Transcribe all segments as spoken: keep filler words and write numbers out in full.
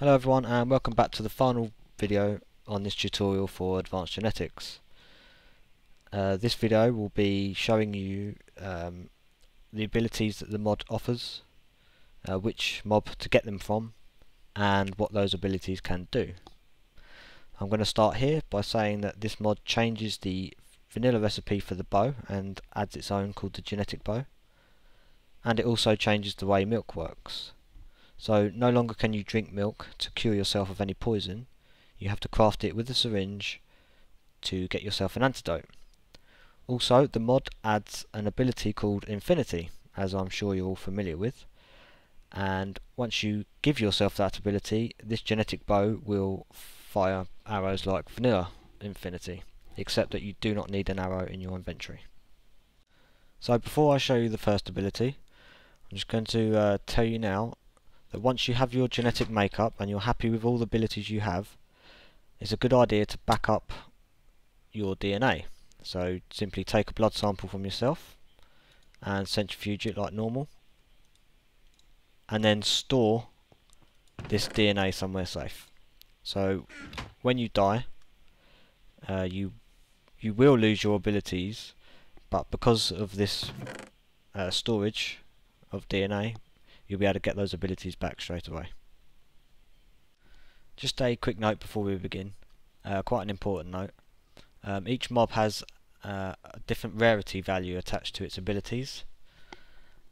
Hello everyone, and welcome back to the final video on this tutorial for Advanced Genetics. Uh, this video will be showing you um, the abilities that the mod offers, uh, which mob to get them from, and what those abilities can do. I'm going to start here by saying that this mod changes the vanilla recipe for the bow and adds its own called the Genetic Bow, and it also changes the way milk works. So no longer can you drink milk to cure yourself of any poison. You have to craft it with a syringe to get yourself an antidote. Also, the mod adds an ability called Infinity, as I'm sure you're all familiar with. And once you give yourself that ability, this Genetic Bow will fire arrows like vanilla Infinity, except that you do not need an arrow in your inventory. So before I show you the first ability, I'm just going to uh, tell you now that once you have your genetic makeup and you're happy with all the abilities you have, it's a good idea to back up your D N A. So simply take a blood sample from yourself and centrifuge it like normal, and then store this D N A somewhere safe. So when you die, uh, you you will lose your abilities, but because of this uh, storage of D N A, you'll be able to get those abilities back straight away. Just a quick note before we begin, uh, quite an important note. Um, each mob has uh, a different rarity value attached to its abilities,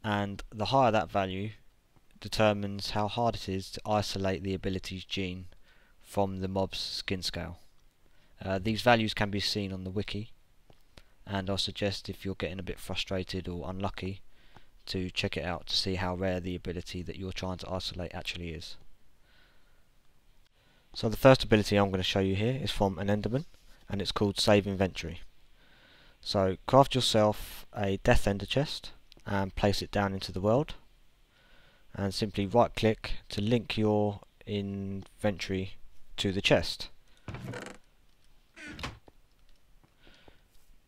and the higher that value determines how hard it is to isolate the abilities gene from the mob's skin scale. Uh, these values can be seen on the wiki, and I suggest if you're getting a bit frustrated or unlucky to check it out to see how rare the ability that you're trying to isolate actually is. So the first ability I'm going to show you here is from an Enderman, and it's called Save Inventory. So craft yourself a Death Ender chest and place it down into the world, and simply right click to link your inventory to the chest.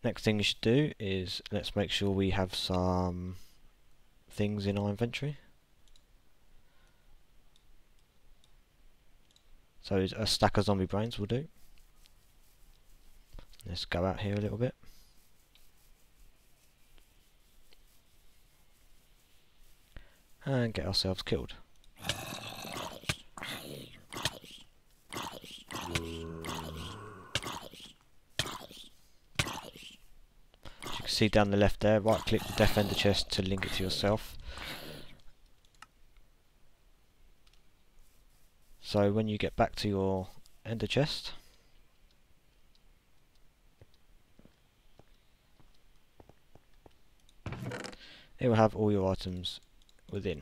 Next thing you should do is, let's make sure we have some things in our inventory. So a stack of zombie brains will do. Let's go out here a little bit. And get ourselves killed. See down the left there, right click the Death Ender chest to link it to yourself. So when you get back to your Ender chest, it will have all your items within.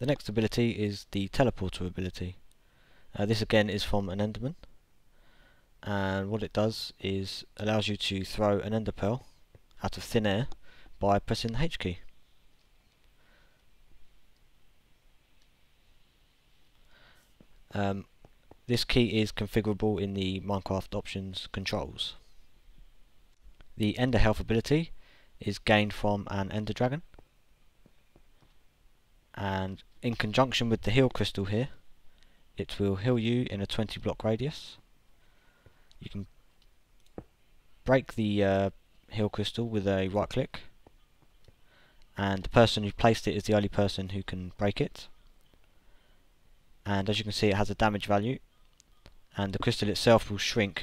The next ability is the Teleporter ability. Uh, this again is from an Enderman, and what it does is allows you to throw an Ender Pearl out of thin air by pressing the H key. Um, this key is configurable in the Minecraft options controls. The Ender Health ability is gained from an Ender Dragon, and in conjunction with the heal crystal here, it will heal you in a twenty block radius. You can break the uh, heal crystal with a right click, and the person who placed it is the only person who can break it. And as you can see, it has a damage value, and the crystal itself will shrink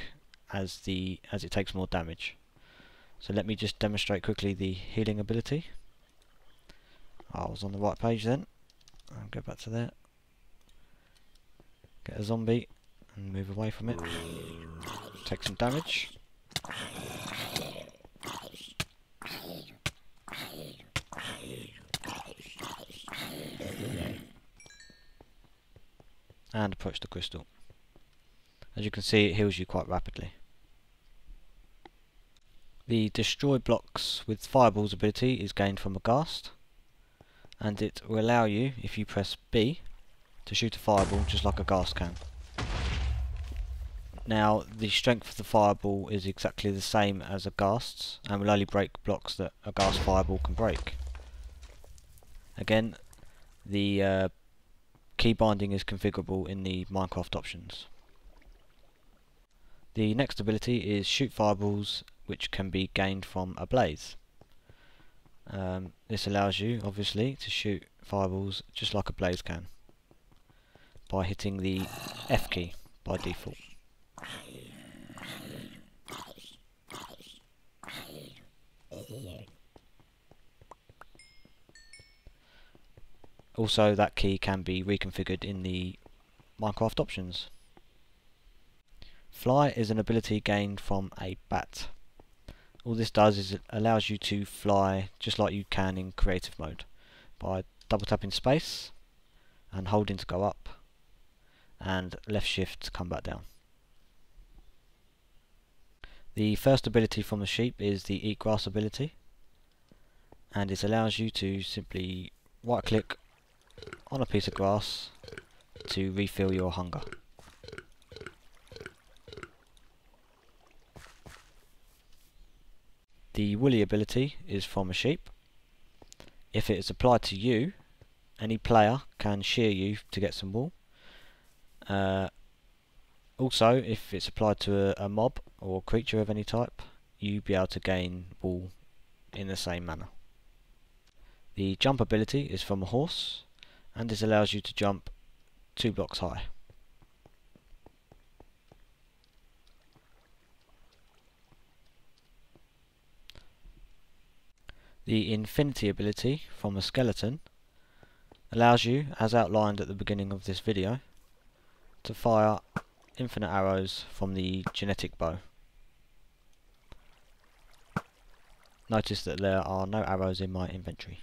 as the as it takes more damage. So let me just demonstrate quickly the healing ability. I was on the right page then. I'll go back to there. Get a zombie and move away from it. Take some damage. And approach the crystal. As you can see, it heals you quite rapidly. The Destroy Blocks with Fireballs ability is gained from a ghast, and it will allow you, if you press B, to shoot a fireball just like a ghast can. Now, the strength of the fireball is exactly the same as a ghast's, and will only break blocks that a ghast fireball can break. Again, the uh, key binding is configurable in the Minecraft options. The next ability is shoot fireballs, which can be gained from a blaze. Um, this allows you, obviously, to shoot fireballs just like a blaze can, by hitting the F key by default. Also, that key can be reconfigured in the Minecraft options. Fly is an ability gained from a bat. All this does is it allows you to fly just like you can in creative mode, by double tapping space and holding to go up and left shift to come back down. The first ability from the sheep is the eat grass ability, and it allows you to simply right click on a piece of grass to refill your hunger. The woolly ability is from a sheep. If it is applied to you, any player can shear you to get some wool. Uh, also, if it's applied to a, a mob or creature of any type, you'll be able to gain wool in the same manner. The jump ability is from a horse, and this allows you to jump two blocks high. The infinity ability from a skeleton allows you, as outlined at the beginning of this video, to fire infinite arrows from the Genetic Bow. Notice that there are no arrows in my inventory.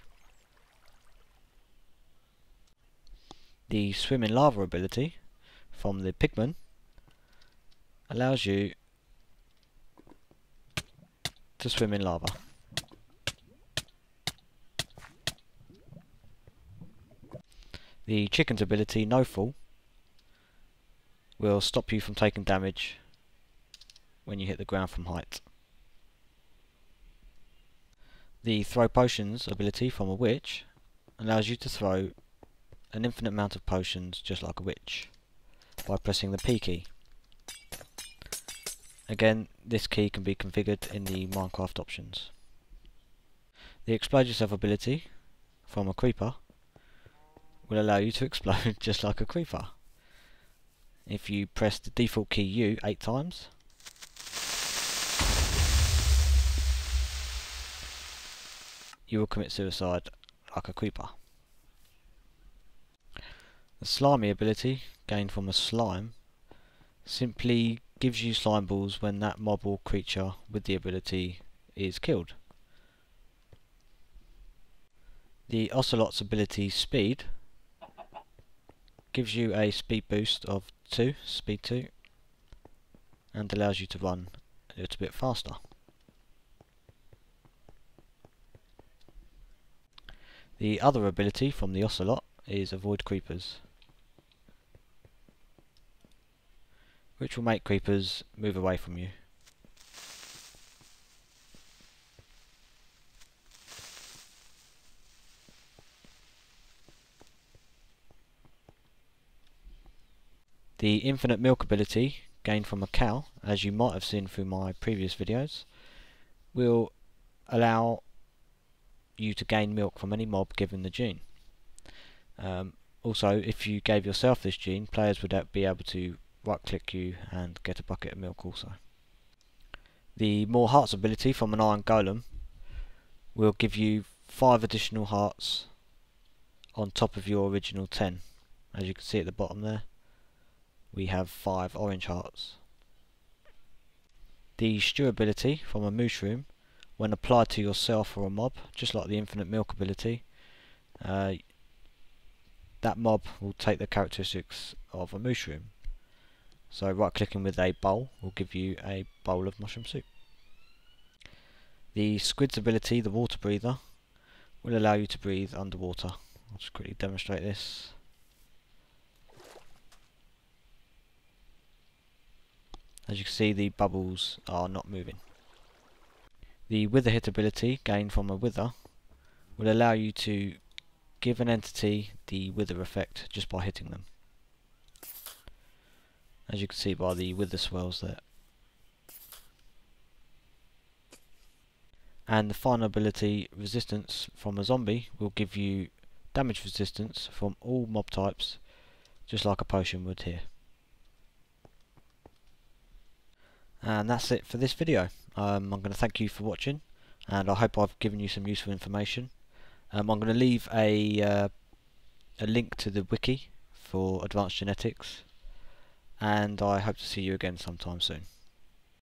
The swim in lava ability from the Pigman allows you to swim in lava. The chicken's ability, No Fall, will stop you from taking damage when you hit the ground from height. The throw potions ability from a witch allows you to throw an infinite amount of potions just like a witch by pressing the P key. Again, this key can be configured in the Minecraft options. The explode yourself ability from a creeper will allow you to explode just like a creeper. If you press the default key U eight times, you will commit suicide like a creeper. The slimy ability, gained from a slime, simply gives you slime balls when that mob or creature with the ability is killed. The ocelot's ability, Speed, gives you a speed boost of two, speed two, and allows you to run a little bit faster. The other ability from the ocelot is Avoid Creepers, which will make creepers move away from you. The infinite milk ability, gained from a cow, as you might have seen through my previous videos, will allow you to gain milk from any mob given the gene. Um, also, if you gave yourself this gene, players would be able to right click you and get a bucket of milk also. The more hearts ability from an iron golem will give you five additional hearts on top of your original ten. As you can see at the bottom there, we have five orange hearts. The stew ability from a mushroom, when applied to yourself or a mob, just like the infinite milk ability, uh, that mob will take the characteristics of a mushroom. So right clicking with a bowl will give you a bowl of mushroom soup. The squid's ability, the water breather, will allow you to breathe underwater. I'll just quickly demonstrate this. As you can see, the bubbles are not moving. The wither hit ability gained from a wither will allow you to give an entity the wither effect just by hitting them. As you can see by the wither swirls there. And the final ability, resistance from a zombie, will give you damage resistance from all mob types, just like a potion would here. And that's it for this video. Um, I'm going to thank you for watching, and I hope I've given you some useful information. Um, I'm going to leave a, uh, a link to the wiki for Advanced Genetics, and I hope to see you again sometime soon.